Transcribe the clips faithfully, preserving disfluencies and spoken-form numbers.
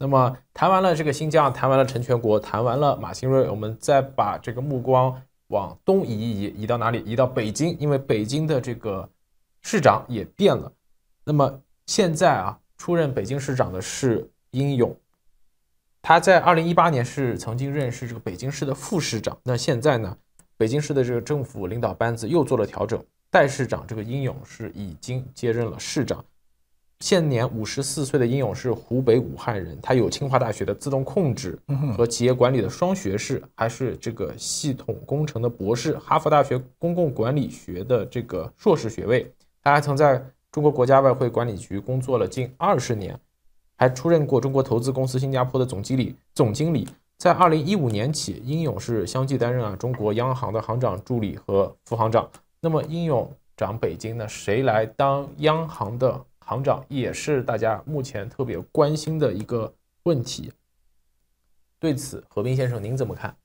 那么谈完了这个新疆，谈完了陈全国，谈完了马兴瑞，我们再把这个目光往东移一移，移到哪里？移到北京，因为北京的这个市长也变了。那么现在啊，出任北京市长的是殷勇，他在二零一八年是曾经任是这个北京市的副市长。那现在呢，北京市的这个政府领导班子又做了调整，代市长这个殷勇是已经接任了市长。 现年五十四岁的殷勇是湖北武汉人，他有清华大学的自动控制和企业管理的双学士，还是这个系统工程的博士，哈佛大学公共管理学的这个硕士学位。他还曾在中国国家外汇管理局工作了近二十年，还出任过中国投资公司新加坡的总经理。总经理在二零一五年起，殷勇是相继担任啊中国央行的行长助理和副行长。那么殷勇长北京呢，谁来当央行的 行长也是大家目前特别关心的一个问题，对此何冰先生您怎么看？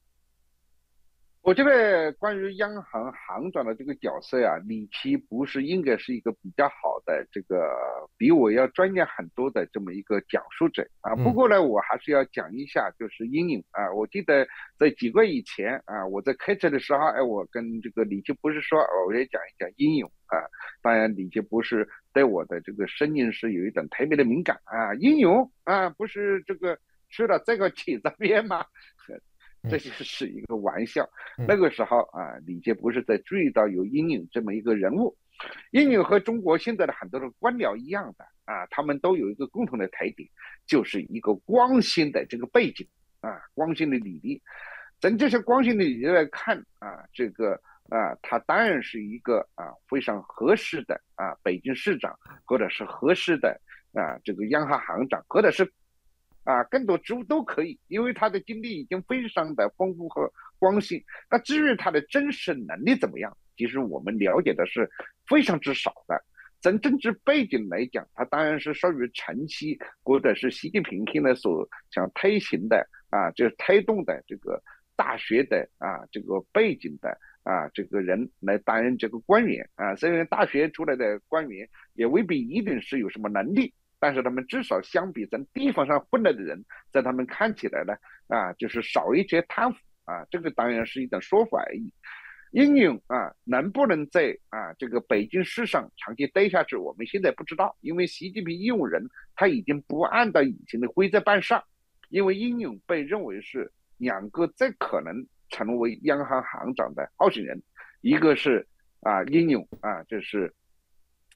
我觉得关于央行行长的这个角色呀、啊，李奇不是应该是一个比较好的这个比我要专业很多的这么一个讲述者啊。不过呢，我还是要讲一下就是殷勇啊。我记得在几个月以前啊，我在开车的时候，哎，我跟这个李奇不是说，我也讲一讲殷勇。 啊，当然，李奇博士对我的这个声音是有一种特别的敏感啊。殷勇啊，不是这个吃了这个起子边吗？这就是一个玩笑。嗯、那个时候啊，李奇博士在注意到有殷勇这么一个人物。殷勇和中国现在的很多的官僚一样的啊，他们都有一个共同的特点，就是一个光鲜的这个背景啊，光鲜的履历。从这些光鲜的履历来看啊，这个。 啊，他当然是一个啊非常合适的啊北京市长，或者是合适的啊这个央行行长，或者是啊更多职务都可以，因为他的经历已经非常的丰富和光鲜。那至于他的真实能力怎么样，其实我们了解的是非常之少的。从政治背景来讲，他当然是属于长期或者是习近平现在所想推行的啊，就是推动的这个大学的啊这个背景的。 啊，这个人来担任这个官员啊，虽然大学出来的官员也未必一定是有什么能力，但是他们至少相比咱地方上混来的人，在他们看起来呢，啊，就是少一些贪腐啊，这个当然是一种说法而已。殷勇啊，能不能在啊这个北京市上长期待下去，我们现在不知道，因为习近平用人他已经不按照以前的规则办事，因为殷勇被认为是两个最可能 成为央行行长的候选人，一个是啊殷勇啊，就是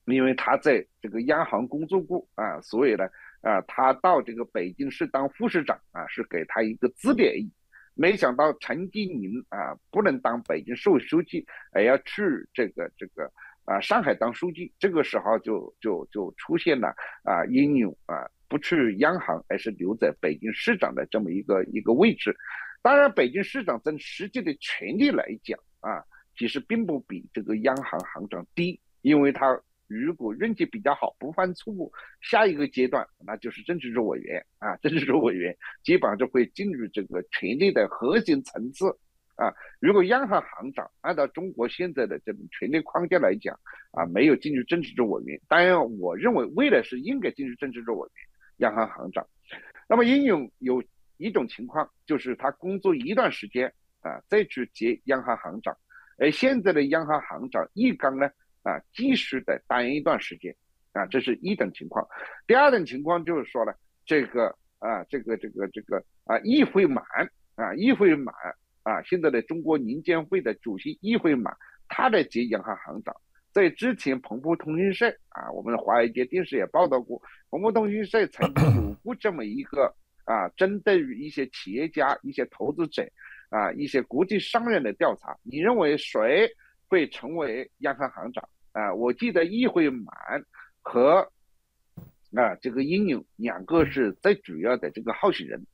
因为他在这个央行工作过啊，所以呢啊他到这个北京市当副市长啊，是给他一个资历而已。没想到陈金宁啊不能当北京市委书记，而要去这个这个啊上海当书记，这个时候就就就出现了啊殷勇啊不去央行，而是留在北京市长的这么一个一个位置。 当然，北京市长从实际的权力来讲啊，其实并不比这个央行行长低，因为他如果运气比较好，不犯错误，下一个阶段那就是政治局委员啊，政治局委员基本上就会进入这个权力的核心层次啊。如果央行行长按照中国现在的这种权力框架来讲啊，没有进入政治局委员，当然我认为未来是应该进入政治局委员，央行行长。那么殷勇有 一种情况就是他工作一段时间啊，再去接央行行长，而现在的央行行长易纲呢啊，继续的担任一段时间啊，这是一种情况。第二种情况就是说呢，这个啊，这个这个这个啊，易会满啊，易会满啊，现在的中国银监会的主席易会满，他来接央行行长。 在之前，澎湖通讯社啊，我们的华尔街电视也报道过，澎湖通讯社曾经有过这么一个。 啊，针对于一些企业家、一些投资者，啊，一些国际商人的调查，你认为谁会成为央行行长？啊，我记得易会满和啊这个殷勇两个是最主要的这个候选人。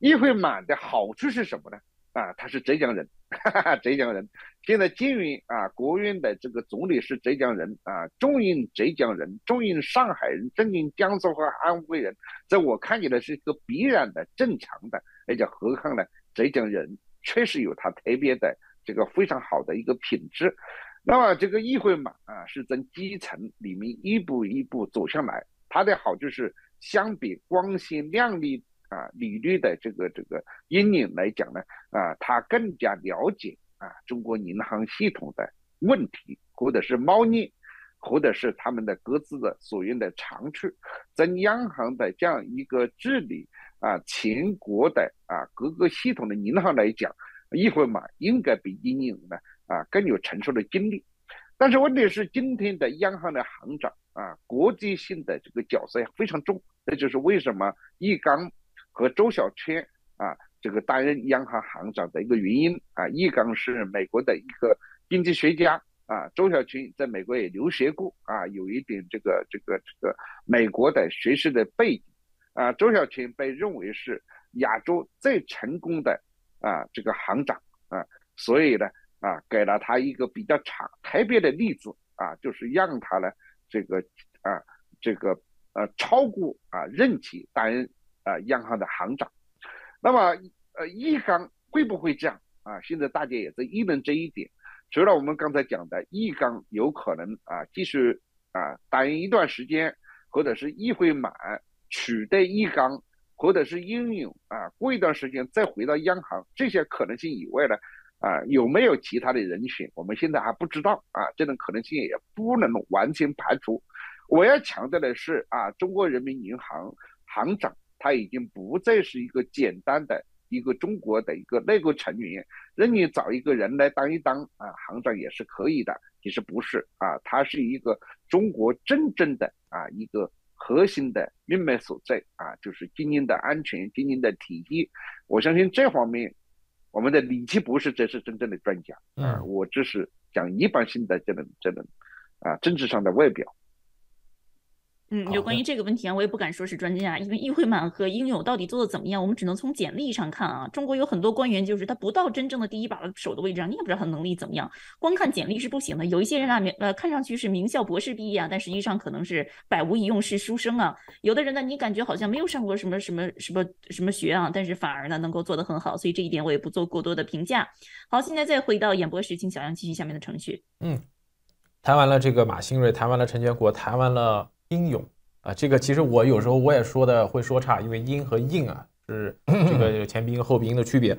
易会满的好处是什么呢？啊，他是浙江人，哈哈，浙江人。现在金云啊，国务院的这个总理是浙江人啊，重印浙江人，重印上海人，重印江苏和安徽人，在我看起来是一个必然的、正常的，而且何况呢，浙江人确实有他特别的这个非常好的一个品质。那么这个易会满啊，是从基层里面一步一步走上来，他的好就是相比光鲜亮丽啊李律的这个这个阴影来讲呢，啊，他更加了解啊中国银行系统的问题，或者是猫腻，或者是他们的各自的所谓的长处，在央行的这样一个治理啊，全国的啊各个系统的银行来讲，议会嘛应该比阴影呢啊更有成熟的精力。但是问题是，今天的央行的行长啊，国际性的这个角色非常重，这就是为什么易纲和周小川啊这个担任央行行长的一个原因啊。易纲是美国的一个经济学家啊，周小川在美国也留学过啊，有一点这个这个这个美国的学士的背景啊。周小川被认为是亚洲最成功的啊这个行长啊，所以呢啊给了他一个比较长特别的例子啊，就是让他呢这个啊这个呃、啊、超过啊任期担任啊央行的行长。那么呃易纲会不会这样啊？现在大家也在议论这一点。除了我们刚才讲的易纲有可能啊继续啊担任一段时间，或者是议会满取代易纲，或者是应用啊过一段时间再回到央行，这些可能性以外呢，啊有没有其他的人选我们现在还不知道啊，这种可能性也不能完全排除。我要强调的是啊，中国人民银行行长他已经不再是一个简单的一个中国的一个内阁成员，任你找一个人来当一当啊行长也是可以的，其实不是啊，他是一个中国真正的啊一个核心的命脉所在啊，就是经营的安全、经营的体系。我相信这方面，我们的李奇博士才是真正的专家啊，我只是讲一般性的这种这种啊政治上的外表。嗯，就关于这个问题啊，我也不敢说是专家，因为易会满和应勇到底做的怎么样，我们只能从简历上看啊。中国有很多官员，就是他不到真正的第一把手的位置上，你也不知道他能力怎么样，光看简历是不行的。有一些人啊，呃，看上去是名校博士毕业啊，但实际上可能是百无一用是书生啊。有的人呢，你感觉好像没有上过什么什么什么什么学啊，但是反而呢能够做得很好，所以这一点我也不做过多的评价。好，现在再回到演播室，请小杨继续下面的程序。嗯，谈完了这个马兴瑞，谈完了陈全国，谈完了应勇啊，这个其实我有时候我也说的会说差，因为应和应啊是这个前鼻音和后鼻音的区别。